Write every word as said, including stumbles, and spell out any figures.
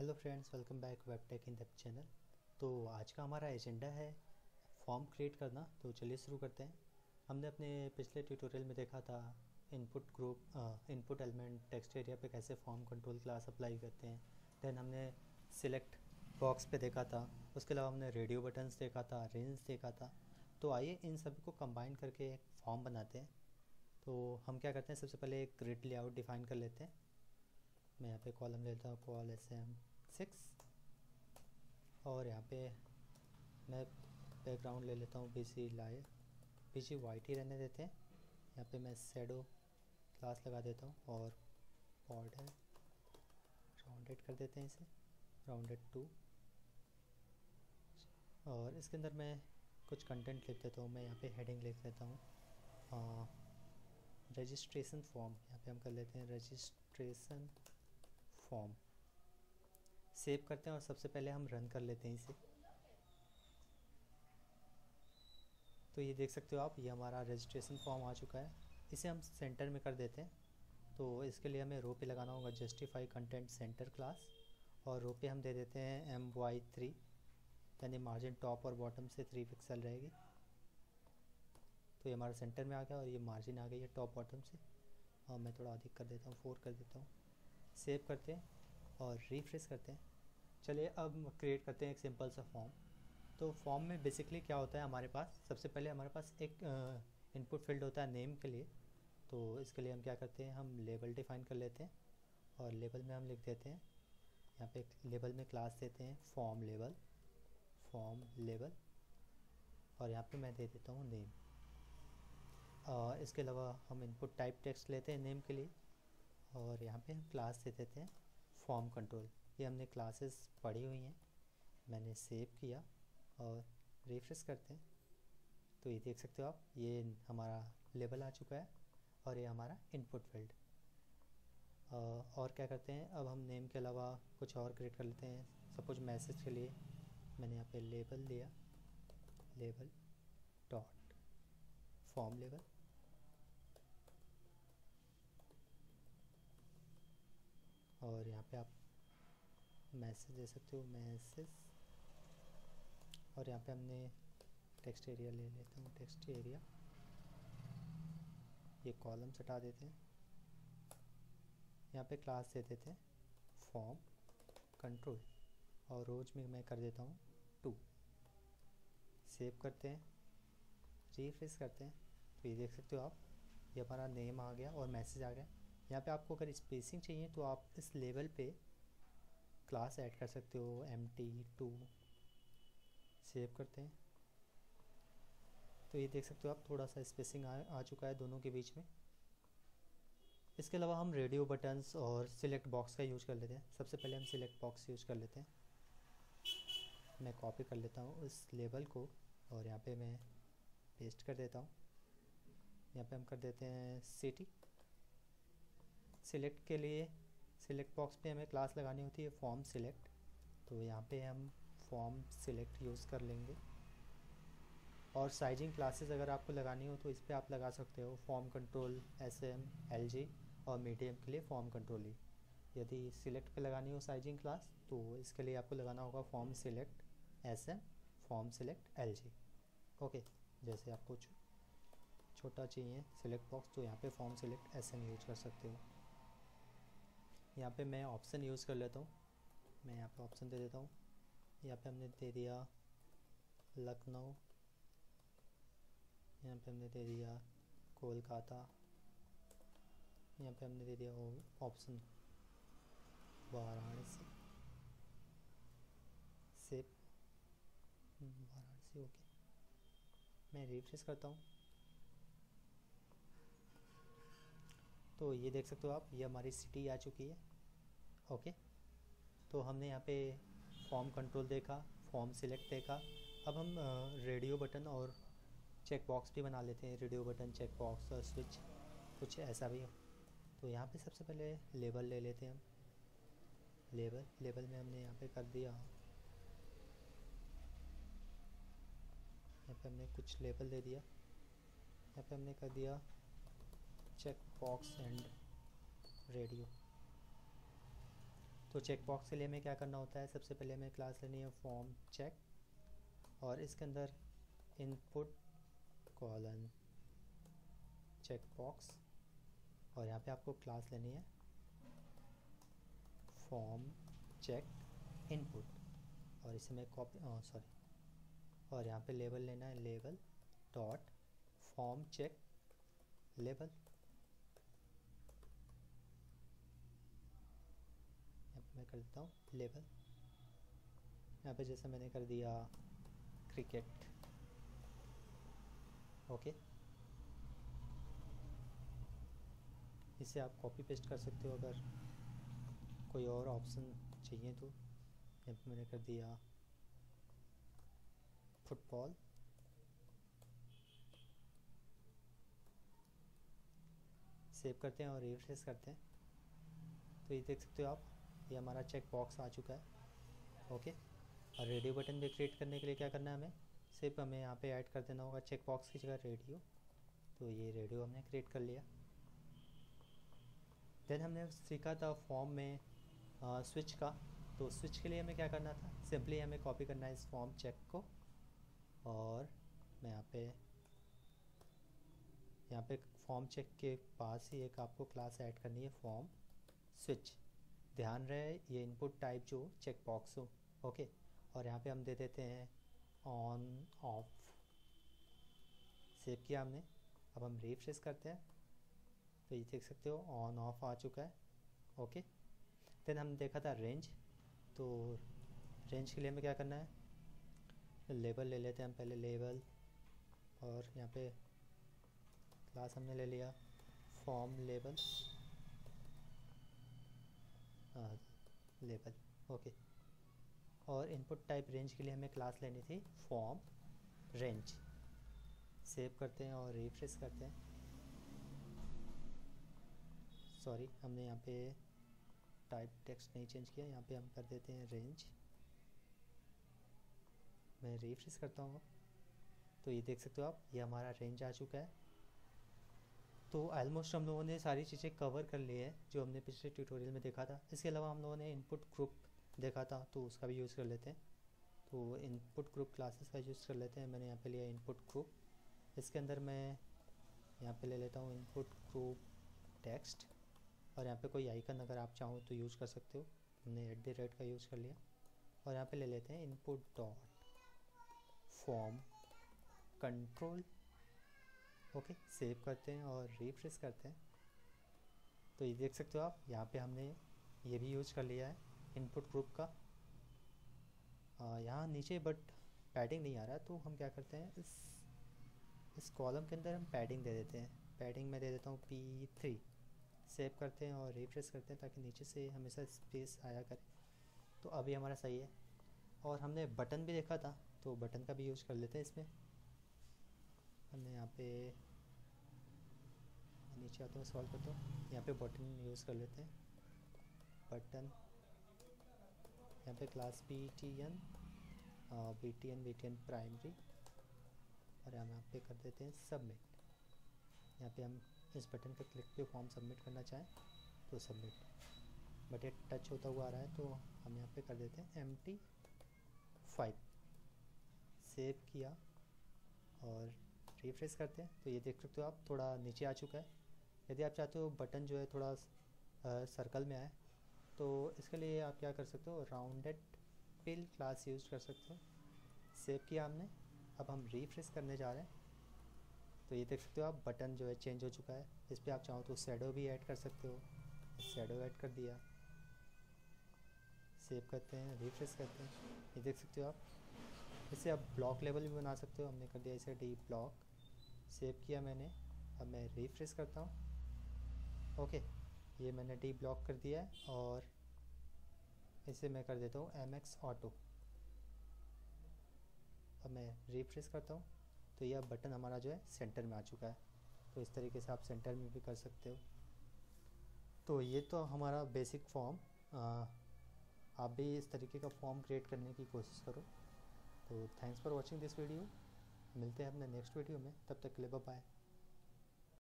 Hello friends, welcome back web tech in depth channel. तो आज का हमारा एजेंडा है फॉर्म क्रिएट करना। तो चलिए शुरू करते हैं। हमने अपने पिछले ट्यूटोरियल में देखा था input group, input element, text area पे कैसे फॉर्म कंट्रोल क्लास अप्लाई करते हैं। देन हमने सिलेक्ट बॉक्स पे देखा था। उसके अलावा हमने रेडियो बटन्स देखा था, रेंज देखा था। तो आइए इन सभी को कंबाइन करके एक फॉर्म बनाते हैं। तो हम क्या करते हैं, सबसे पहले एक ग्रिड लेआउट डिफाइन कर लेते हैं। मैं यहाँ पे कॉलम लेता हूँ कॉल एस एम सिक्स, और यहाँ पे मैं बैकग्राउंड ले लेता हूँ बीसी लाइट, बीसी वाइट ही रहने देते हैं। यहाँ पे मैं शैडो क्लास लगा देता हूँ और बॉर्डर राउंडेड कर देते हैं, इसे राउंडेड टू। और इसके अंदर मैं कुछ कंटेंट लिख देता हूँ। मैं यहाँ पे हेडिंग लिख देता हूँ रजिस्ट्रेशन फॉर्म। यहाँ पे हम कर लेते हैं रजिस्ट्रेशन फॉर्म, सेव करते हैं और सबसे पहले हम रन कर लेते हैं इसे। तो ये देख सकते हो आप, ये हमारा रजिस्ट्रेशन फॉर्म आ चुका है। इसे हम सेंटर में कर देते हैं। तो इसके लिए हमें रो पे लगाना होगा जस्टिफाई कंटेंट सेंटर क्लास, और रो पे हम दे देते हैं एम वाई थ्री, यानी मार्जिन टॉप और बॉटम से थ्री पिक्सल रहेगी। तो ये हमारा सेंटर में आ गया और ये मार्जिन आ गई है टॉप बॉटम से। और मैं थोड़ा अधिक कर देता हूँ, फोर कर देता हूँ। सेव करते हैं और रिफ्रेश करते हैं। चलिए अब क्रिएट करते हैं एक सिंपल सा फॉर्म। तो फॉर्म में बेसिकली क्या होता है हमारे पास, सबसे पहले हमारे पास एक इनपुट फील्ड होता है नेम के लिए। तो इसके लिए हम क्या करते हैं, हम लेबल डिफाइन कर लेते हैं और लेबल में हम लिख देते हैं, यहाँ पे लेबल में क्लास देते हैं फॉर्म लेबल, फॉर्म लेबल, और यहाँ पे मैं दे देता हूँ नेम। और इसके अलावा हम इनपुट टाइप टेक्स्ट लेते हैं नेम के लिए, और यहाँ पे हम क्लास दे देते हैं फॉर्म कंट्रोल। ये हमने क्लासेस पढ़ी हुई हैं, मैंने सेव किया और रिफ्रेश करते हैं। तो ये देख सकते हो आप, ये हमारा लेबल आ चुका है और ये हमारा इनपुट फील्ड। और क्या करते हैं, अब हम नेम के अलावा कुछ और क्रिएट कर लेते हैं। सपोज मैसेज के लिए मैंने यहाँ पे लेबल दिया, लेबल डॉट फॉर्म लेबल, और यहाँ पे आप मैसेज दे सकते हो मैसेज, और यहाँ पे हमने टेक्स्ट एरिया ले लेता हूँ टेक्स्ट एरिया। ये कॉलम हटा देते हैं, यहाँ पे क्लास दे देते हैं फॉर्म कंट्रोल, और रोज में मैं कर देता हूँ टू। सेव करते हैं, रिफ्रेश करते हैं। तो ये देख सकते हो आप, ये हमारा नेम आ गया और मैसेज आ गया। यहाँ पे आपको अगर स्पेसिंग चाहिए तो आप इस लेवल पे क्लास ऐड कर सकते हो एम टी टू। सेव करते हैं। तो ये देख सकते हो आप, थोड़ा सा स्पेसिंग आ, आ चुका है दोनों के बीच में। इसके अलावा हम रेडियो बटन्स और सिलेक्ट बॉक्स का यूज़ कर लेते हैं। सबसे पहले हम सिलेक्ट बॉक्स यूज़ कर लेते हैं। मैं कॉपी कर लेता हूँ उस लेबल को और यहाँ पे मैं पेस्ट कर देता हूँ। यहाँ पे हम कर देते हैं सिटी। सिलेक्ट के लिए सिलेक्ट बॉक्स पे हमें क्लास लगानी होती है फॉर्म सिलेक्ट, तो यहाँ पे हम फॉर्म सिलेक्ट यूज़ कर लेंगे। और साइजिंग क्लासेस अगर आपको लगानी हो तो इस पर आप लगा सकते हो form control S M L G, और मीडियम के लिए फॉर्म कंट्रोल ही। यदि सिलेक्ट पे लगानी हो साइजिंग क्लास तो इसके लिए आपको लगाना होगा form select S M, form select L G. Okay, जैसे आपको छोटा चाहिए सिलेक्ट बॉक्स तो यहाँ पे form select S M use कर सकते हो। यहाँ पे मैं ऑप्शन यूज़ कर लेता हूँ, मैं यहाँ पे ऑप्शन दे देता हूँ। यहाँ पे हमने दे दिया लखनऊ, यहाँ पे हमने दे दिया कोलकाता, यहाँ पे हमने दे दिया option Varanasi. Save Varanasi, okay. मैं रिफ्रेश करता हूँ। तो ये देख सकते हो आप, ये हमारी सिटी आ चुकी है। ओके, तो हमने यहाँ पे फॉर्म कंट्रोल देखा, फॉर्म सिलेक्ट देखा। अब हम रेडियो बटन और चेक बॉक्स भी बना लेते हैं, रेडियो बटन, चेक बॉक्स और स्विच, कुछ ऐसा भी हो। तो यहाँ पे सबसे पहले लेबल ले लेते हैं हम, लेबल। लेबल में हमने यहाँ पे कर दिया, यहाँ पे हमने कुछ लेबल दे दिया। यहाँ पे हमने कर दिया चेक बॉक्स एंड रेडियो। तो चेक बॉक्स के लिए हमें क्या करना होता है, सबसे पहले हमें क्लास लेनी है फॉर्म चेक और इसके अंदर इनपुट कॉलन चेक बॉक्स और यहाँ पे आपको क्लास लेनी है फॉर्म चेक इनपुट और इसे मैं कॉपी सॉरी और यहाँ पे लेबल लेना है label dot form check label. यहाँ पे मैं कर देता हूँ लेबल, यहाँ पे जैसे मैंने कर दिया क्रिकेट। ओके, इसे आप कॉपी पेस्ट कर सकते हो अगर कोई और ऑप्शन चाहिए तो। यहाँ पे मैंने कर दिया फुटबॉल सेव करते हैं और रिफ्रेश करते हैं तो ये देख सकते हो आप, ये हमारा चेक बॉक्स आ चुका है। ओके, और रेडियो बटन भी क्रिएट करने के लिए क्या करना है, हमें सिर्फ हमें यहाँ पे ऐड कर देना होगा चेक बॉक्स की जगह रेडियो। तो ये रेडियो हमने क्रिएट कर लिया। देन हमने सीखा था फॉर्म में आ, स्विच का। तो स्विच के लिए हमें क्या करना था, सिंपली हमें कॉपी करना है इस फॉर्म चेक को और मैं यहाँ पे यहाँ पे फॉर्म चेक के पास ही एक आपको क्लास ऐड करनी है फॉर्म स्विच। ध्यान रहे ये इनपुट टाइप जो चेक बॉक्स हो। ओके, और यहाँ पे हम दे देते हैं ऑन ऑफ, सेव किया हमने। अब हम रिफ्रेश करते हैं तो ये देख सकते हो ऑन ऑफ आ चुका है। ओके, देन हम देखा था रेंज। तो रेंज के लिए हमें क्या करना है, लेबल ले लेते हैं हम पहले लेबल और यहाँ पे क्लास हमने ले लिया फॉर्म लेबल लेबल। ओके, और इनपुट टाइप रेंज के लिए हमें क्लास लेनी थी फॉर्म रेंज। सेव करते हैं और रिफ्रेश करते हैं। सॉरी, हमने यहाँ पे टाइप टेक्स्ट नहीं चेंज किया, यहाँ पे हम कर देते हैं रेंज। मैं रिफ्रेश करता हूँ तो ये देख सकते हो आप, ये हमारा रेंज आ चुका है। तो ऑलमोस्ट हम लोगों ने सारी चीज़ें कवर कर ली है जो हमने पिछले ट्यूटोरियल में देखा था। इसके अलावा हम लोगों ने इनपुट ग्रुप देखा था तो उसका भी यूज़ कर लेते हैं। तो इनपुट ग्रुप क्लासेस का यूज़ कर लेते हैं। मैंने यहाँ पे लिया इनपुट ग्रुप, इसके अंदर मैं यहाँ पे ले लेता हूँ इनपुट ग्रुप टेक्स्ट और यहाँ पे कोई आइकन अगर आप चाहो तो यूज़ कर सकते हो। हमने एट द रेट का यूज़ कर लिया और यहाँ पे ले लेते हैं input dot form control. Okay, save करते हैं और रिफ्रेश करते हैं तो ये देख सकते हो आप, यहाँ पे हमने ये भी यूज़ कर लिया है इनपुट ग्रुप का। आ, यहाँ नीचे बट पैडिंग नहीं आ रहा तो हम क्या करते हैं, इस इस कॉलम के अंदर हम पैडिंग दे देते हैं। पैडिंग में दे देता हूँ पी थ्री। सेव करते हैं और रिफ्रेश करते हैं ताकि नीचे से हमेशा स्पेस आया करे। तो अभी हमारा सही है। और हमने बटन भी देखा था तो बटन का भी यूज़ कर लेते हैं। इसमें हमने यहाँ पे नीचे आते हैं, सॉल्व करता हूँ, यहाँ पे बटन यूज़ कर लेते हैं। बटन यहाँ पे class B T N B T N B T N primary और हम यहाँ पे कर देते हैं सबमिट। यहाँ पे हम इस बटन पे क्लिक पे फॉर्म सबमिट करना चाहें तो सबमिट, बट ये टच होता हुआ आ रहा है तो हम यहाँ पे कर देते हैं एम टी फाइव। सेव किया और रिफ्रेश करते हैं तो ये देख सकते हो आप, थोड़ा नीचे आ चुका है। यदि आप चाहते हो बटन जो है थोड़ा आ, सर्कल में आए तो इसके लिए आप क्या कर सकते हो, राउंडेड पिल क्लास यूज़ कर सकते हो। सेव किया हमने, अब हम रिफ्रेश करने जा रहे हैं तो ये देख सकते हो आप, बटन जो है चेंज हो चुका है। इस पर आप चाहो तो शैडो भी ऐड कर सकते हो, शैडो ऐड कर दिया। सेव करते हैं, रिफ्रेश करते हैं, ये देख सकते हो आप। इससे आप ब्लॉक लेवल भी बना सकते हो, हमने कर दिया इसे डी ब्लॉक। सेव किया मैंने, अब मैं रिफ्रेश करता हूँ। ओके, ये मैंने डी ब्लॉक कर दिया है और इसे मैं कर देता हूँ एम एक्स ऑटो। अब मैं रिफ्रेश करता हूँ तो यह बटन हमारा जो है सेंटर में आ चुका है। तो इस तरीके से आप सेंटर में भी कर सकते हो। तो ये तो हमारा बेसिक फॉर्म, आप भी इस तरीके का फॉर्म क्रिएट करने की कोशिश करो। तो thanks for watching this video, मिलते हैं अपने नेक्स्ट वीडियो में, तब तक के लिए बाय बाय।